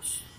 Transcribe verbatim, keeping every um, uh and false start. much.